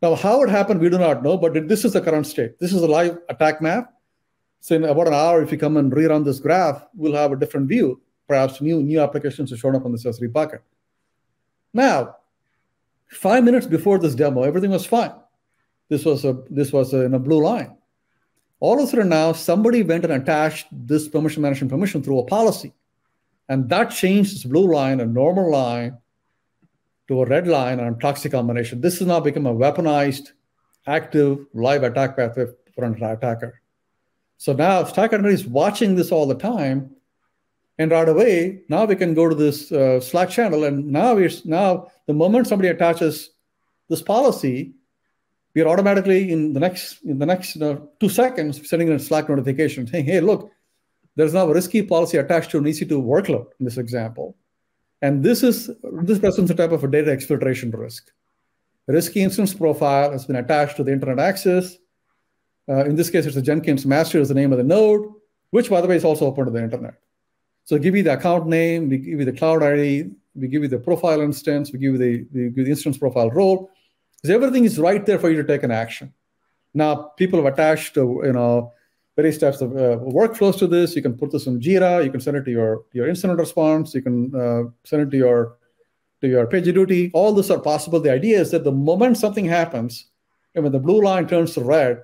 Now, how it happened, we do not know, but this is the current state. This is a live attack map. So in about an hour, if you come and rerun this graph, we'll have a different view. Perhaps new applications have shown up on the S3 bucket. Now, 5 minutes before this demo, everything was fine. This was in a blue line. All of a sudden now, somebody went and attached this permission management permission through a policy. And that changed this blue line, a normal line, to a red line and a toxic combination. This has now become a weaponized, active, live attack pathway for an attacker. So now Stack Identity is watching this all the time. And right away, now we can go to this Slack channel, and now the moment somebody attaches this policy, we are automatically in the next 2 seconds sending a Slack notification saying, "Hey, look, there's now a risky policy attached to an EC2 workload in this example, and this presents a type of a data exfiltration risk. A risky instance profile has been attached to the internet access. In this case, it's a Jenkins master is the name of the node, which by the way is also open to the internet." So give you the account name, we give you the cloud ID, we give you the profile instance, we give you the instance profile role. So everything is right there for you to take an action. Now, people have attached various types of workflows to this. You can put this in Jira. You can send it to your incident response. You can send it to your PagerDuty. All these are possible. The idea is that the moment something happens, and when the blue line turns to red,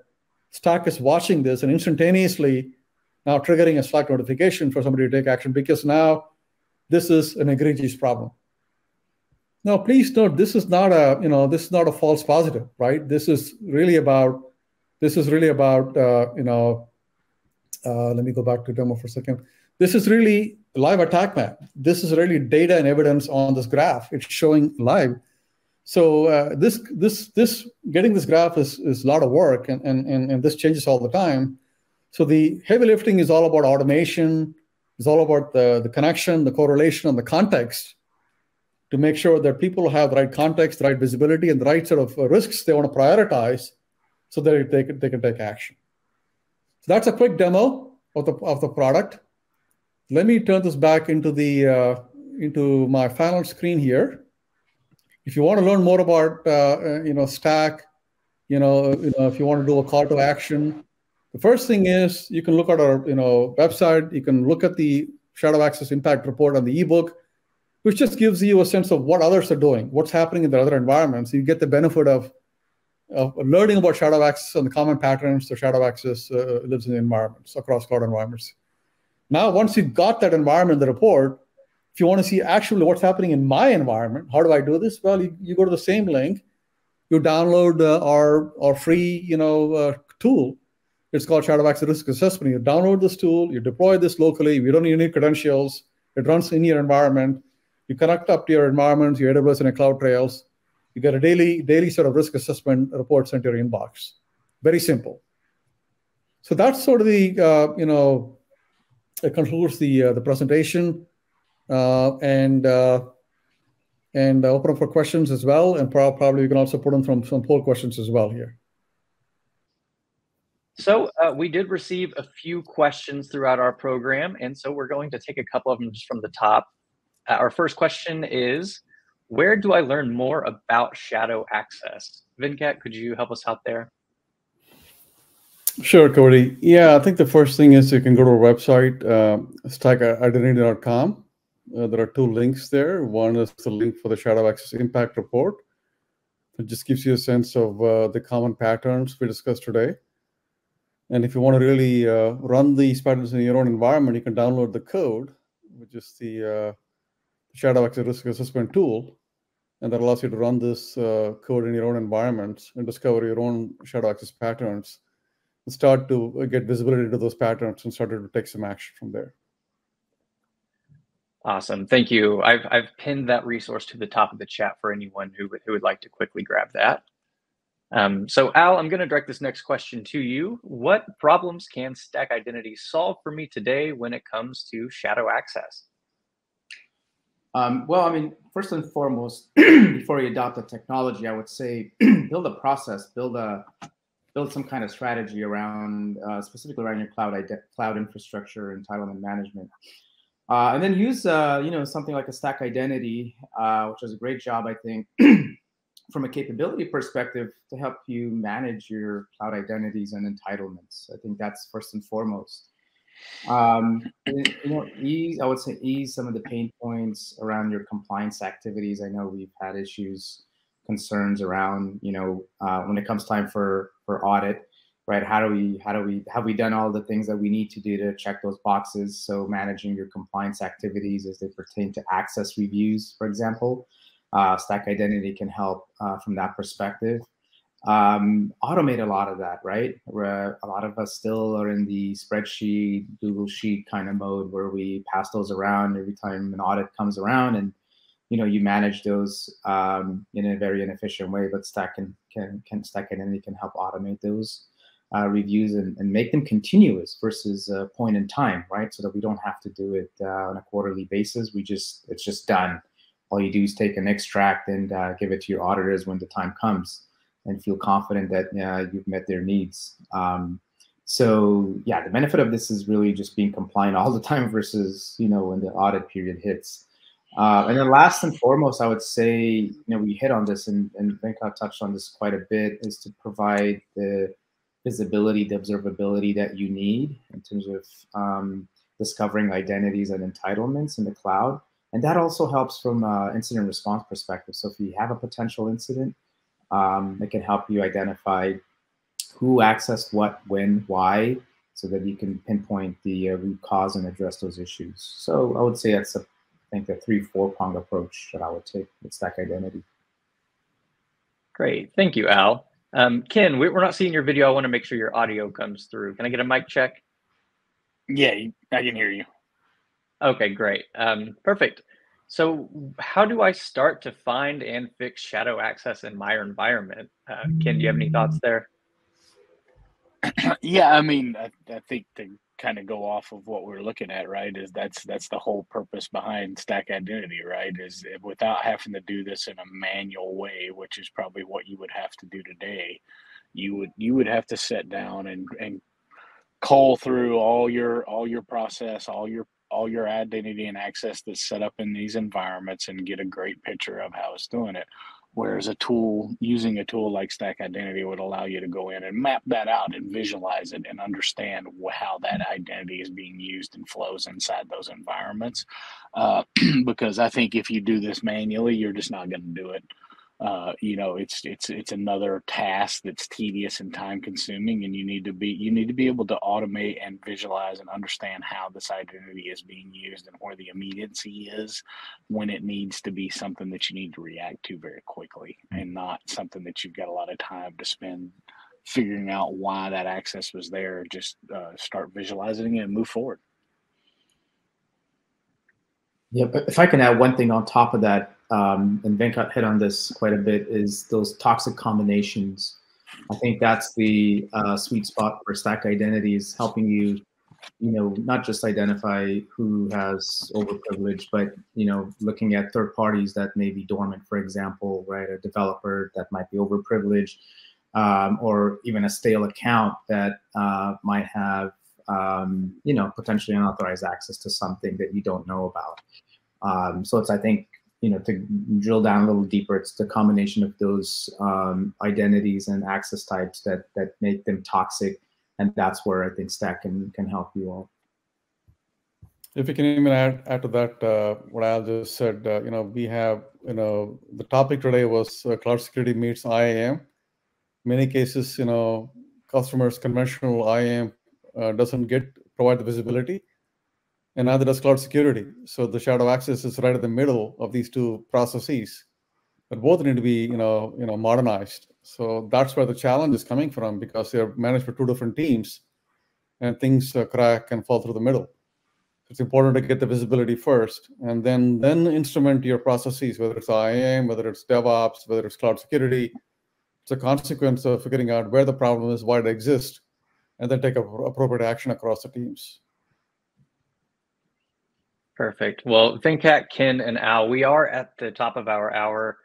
Stack is watching this and instantaneously now triggering a Slack notification for somebody to take action, because now this is an egregious problem. Now, please note, this is not a false positive, right? This is really about Let me go back to demo for a second. This is really live attack map. This is really data and evidence on this graph. It's showing live. So getting this graph is a lot of work, and this changes all the time. So the heavy lifting is all about automation. It's all about the connection, the correlation, and the context to make sure that people have the right context, the right visibility, and the right sort of risks they want to prioritize so that they can take action. So that's a quick demo of the product. Let me turn this back into my final screen here. If you want to learn more about Stack, if you want to do a call to action, the first thing is you can look at our website. You can look at the Shadow Access Impact Report on the ebook, which just gives you a sense of what others are doing, what's happening in their other environments. You get the benefit of learning about Shadow Access and the common patterns. The Shadow Access lives in the environments across cloud environments. Now, once you've got that environment, the report, if you want to see actually what's happening in my environment, how do I do this? Well, you go to the same link, you download our free tool. It's called Shadow Access Risk Assessment. You download this tool, you deploy this locally. You don't need any credentials. It runs in your environment. You connect up to your environments, your AWS and your CloudTrails. You get a daily sort of risk assessment report sent to your inbox. Very simple. So that's sort of the it concludes the presentation, and open up for questions as well, and probably you can also put in some poll questions as well here. So we did receive a few questions throughout our program, and so we're going to take a couple of them just from the top. Our first question is, where do I learn more about Shadow Access? Venkat, could you help us out there? Sure, Cody. Yeah, I think the first thing is you can go to our website, stackidentity.com. There are two links there. One is the link for the Shadow Access Impact Report. It just gives you a sense of the common patterns we discussed today. And if you want to really run these patterns in your own environment, you can download the code, which is the Shadow Access Risk Assessment tool. And that allows you to run this code in your own environments and discover your own Shadow Access patterns. Start to get visibility to those patterns and start to take some action from there. Awesome, thank you. I've pinned that resource to the top of the chat for anyone who would like to quickly grab that. So Al, I'm gonna direct this next question to you. What problems can Stack Identity solve for me today when it comes to Shadow Access? Well, I mean, first and foremost, before you adopt a technology, I would say build a process, build some kind of strategy around, specifically around your cloud infrastructure, entitlement management. And then use, something like a Stack Identity, which does a great job, I think, from a capability perspective to help you manage your cloud identities and entitlements. I think that's first and foremost. I would say ease some of the pain points around your compliance activities. I know we've had issues, concerns around, when it comes time for audit, right? Have we done all the things that we need to do to check those boxes? So managing your compliance activities as they pertain to access reviews, for example, Stack Identity can help from that perspective. Automate a lot of that, right? Where a lot of us still are in the spreadsheet, Google Sheet kind of mode where we pass those around every time an audit comes around, and you manage those in a very inefficient way, but Stack Identity can help automate those reviews and make them continuous versus a point in time, right? So that we don't have to do it on a quarterly basis. It's just done. All you do is take an extract and give it to your auditors when the time comes, and feel confident that you've met their needs. So yeah, the benefit of this is really just being compliant all the time versus when the audit period hits. And then last and foremost, I would say, we hit on this, and Venkat touched on this quite a bit, is to provide the visibility, the observability that you need in terms of discovering identities and entitlements in the cloud. And that also helps from an incident response perspective. So if you have a potential incident, it can help you identify who accessed what, when, why, so that you can pinpoint the root cause and address those issues. So I would say that's a the 3-4-prong approach that I would take with Stack Identity. Great, thank you, Al. Ken, we're not seeing your video. I want to make sure your audio comes through. Can I get a mic check? Yeah, I can hear you. Okay, great. Perfect. So how do I start to find and fix shadow access in my environment? Ken, do you have any thoughts there? Yeah, I mean, I think to kind of go off of what we're looking at, right, is that's the whole purpose behind Stack Identity, right, is without having to do this in a manual way, which is probably what you would have to do today, you would have to sit down and cull through all your process, all your identity and access that's set up in these environments and get a great picture of how it's doing it. Whereas using a tool like Stack Identity would allow you to go in and map that out and visualize it and understand how that identity is being used and flows inside those environments. Because I think if you do this manually, you're just not going to do it. It's another task that's tedious and time consuming, and you need to be able to automate and visualize and understand how this identity is being used and where the immediacy is when it needs to be something that you need to react to very quickly and not something that you've got a lot of time to spend figuring out why that access was there. Just start visualizing it and move forward. Yeah, but if I can add one thing on top of that, and Venkat hit on this quite a bit, is those toxic combinations. I think that's the sweet spot for Stack Identity, is helping you not just identify who has overprivilege, but, looking at third parties that may be dormant, for example, right? A developer that might be overprivileged, or even a stale account that might have potentially unauthorized access to something that you don't know about. So it's, I think, to drill down a little deeper, it's the combination of those identities and access types that make them toxic. And that's where I think Stack can help you all. If we can even add to that, what Al just said, we have, the topic today was cloud security meets IAM. Many cases, customers' conventional IAM doesn't provide the visibility, and neither does cloud security. So the shadow access is right at the middle of these two processes, but both need to be modernized. So that's where the challenge is coming from, because they're managed by two different teams, and things crack and fall through the middle. It's important to get the visibility first, and then instrument your processes, whether it's IAM, whether it's DevOps, whether it's cloud security. It's a consequence of figuring out where the problem is, why it exists, and then take appropriate action across the teams. Perfect. Well, Venkat, Ken, and Al, we are at the top of our hour.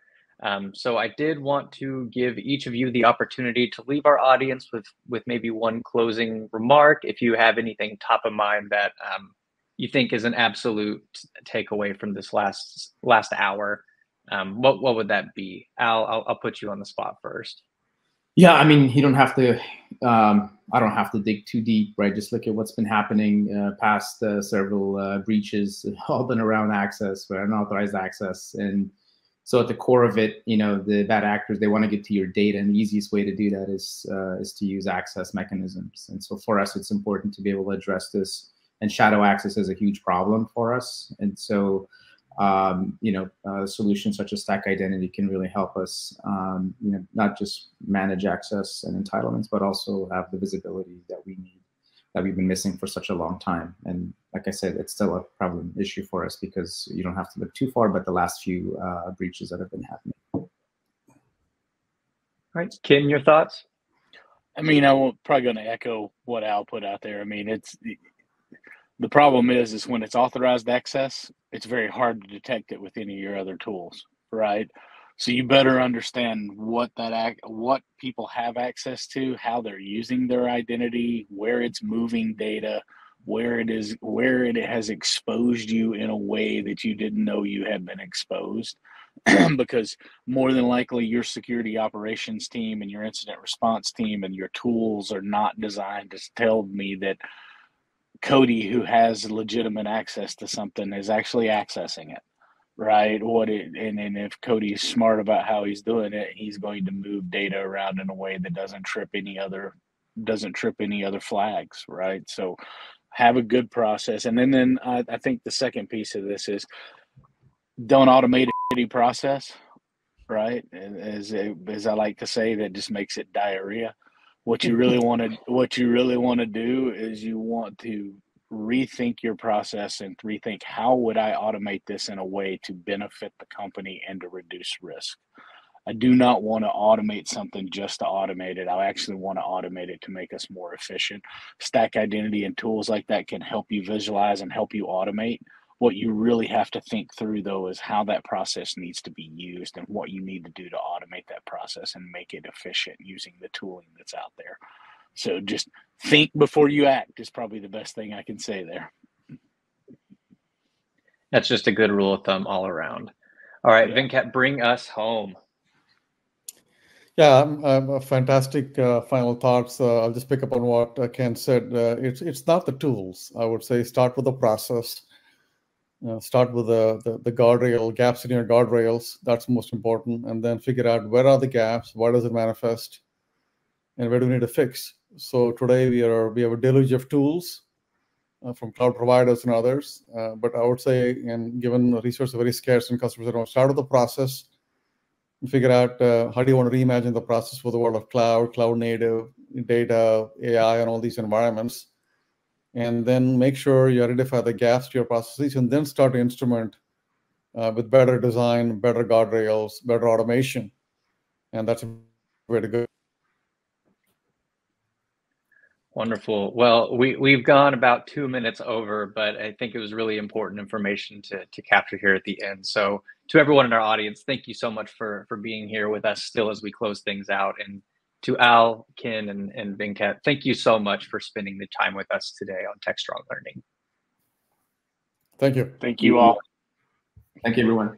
So I did want to give each of you the opportunity to leave our audience with maybe one closing remark, if you have anything top of mind that you think is an absolute takeaway from this last hour. What would that be? Al, I'll put you on the spot first. Yeah, I mean, I don't have to dig too deep, right? Just look at what's been happening past several breaches, all been around access, right? Unauthorized access. And so at the core of it, the bad actors, they want to get to your data. And the easiest way to do that is to use access mechanisms. And so for us, it's important to be able to address this. And shadow access is a huge problem for us. And so, solutions such as Stack Identity can really help us, not just manage access and entitlements, but also have the visibility that we need, that we've been missing for such a long time. And like I said, it's still a problem issue for us, because you don't have to look too far, but the last few breaches that have been happening. All right, Ken, your thoughts? I mean, I'm probably going to echo what Al put out there. I mean, the problem is when it's authorized access, it's very hard to detect it with any of your other tools, right? So you better understand what people have access to, how they're using their identity, where it's moving data, where it has exposed you in a way that you didn't know you had been exposed. Because more than likely your security operations team and your incident response team and your tools are not designed to tell me that Cody, who has legitimate access to something, is actually accessing it, right? And if Cody's smart about how he's doing it, he's going to move data around in a way that doesn't trip any other flags, right? So have a good process. And then I think the second piece of this is, don't automate a shitty process, right? As I like to say, that just makes it diarrhea. What you really want to do is you want to rethink your process and rethink how would I automate this in a way to benefit the company and to reduce risk. I do not want to automate something just to automate it. I actually want to automate it to make us more efficient. Stack Identity and tools like that can help you visualize and help you automate. What you really have to think through, though, is how that process needs to be used and what you need to do to automate that process and make it efficient using the tooling that's out there. So just think before you act is probably the best thing I can say there. That's just a good rule of thumb all around. All right, yeah. Venkat, bring us home. Yeah, fantastic final thoughts. I'll just pick up on what Ken said. It's not the tools. I would say start with the process. Start with the guardrail, gaps in your guardrails. That's most important. And then figure out where are the gaps, where does it manifest, and where do we need to fix. So today we have a deluge of tools from cloud providers and others. But I would say, and given resources are very scarce and customers don't, start with the process. Figure out how do you want to reimagine the process for the world of cloud, cloud native, data, AI, and all these environments. And then make sure you identify the gaps to your processes and then start to instrument with better design, better guardrails, better automation. And that's a way to go. Wonderful. Well, we've gone about 2 minutes over, but I think it was really important information to capture here at the end. So to everyone in our audience, thank you so much for being here with us still as we close things out. And to Al, Ken, and Venkat, thank you so much for spending the time with us today on TechStrong Learning. Thank you. Thank you all. Thank you, everyone.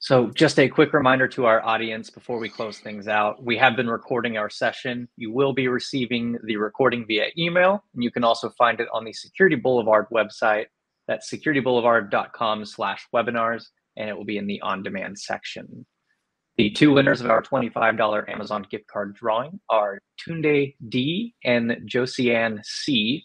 So just a quick reminder to our audience before we close things out, we have been recording our session. You will be receiving the recording via email, and you can also find it on the Security Boulevard website. That's securityboulevard.com/webinars, and it will be in the on-demand section. The two winners of our $25 Amazon gift card drawing are Tunde D and Josiane C.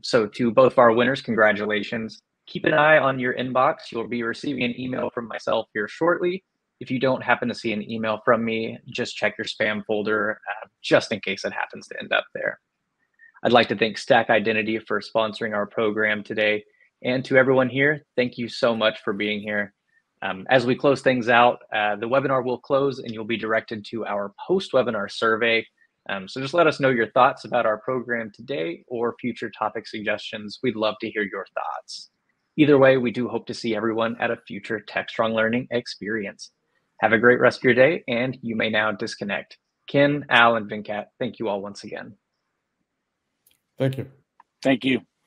So to both of our winners, congratulations. Keep an eye on your inbox. You'll be receiving an email from myself here shortly. If you don't happen to see an email from me, just check your spam folder just in case it happens to end up there. I'd like to thank Stack Identity for sponsoring our program today. And to everyone here, thank you so much for being here. As we close things out, the webinar will close and you'll be directed to our post-webinar survey. So just let us know your thoughts about our program today or future topic suggestions. We'd love to hear your thoughts. Either way, we do hope to see everyone at a future TechStrong Learning experience. Have a great rest of your day, and you may now disconnect. Ken, Al, and Venkat, thank you all once again. Thank you. Thank you.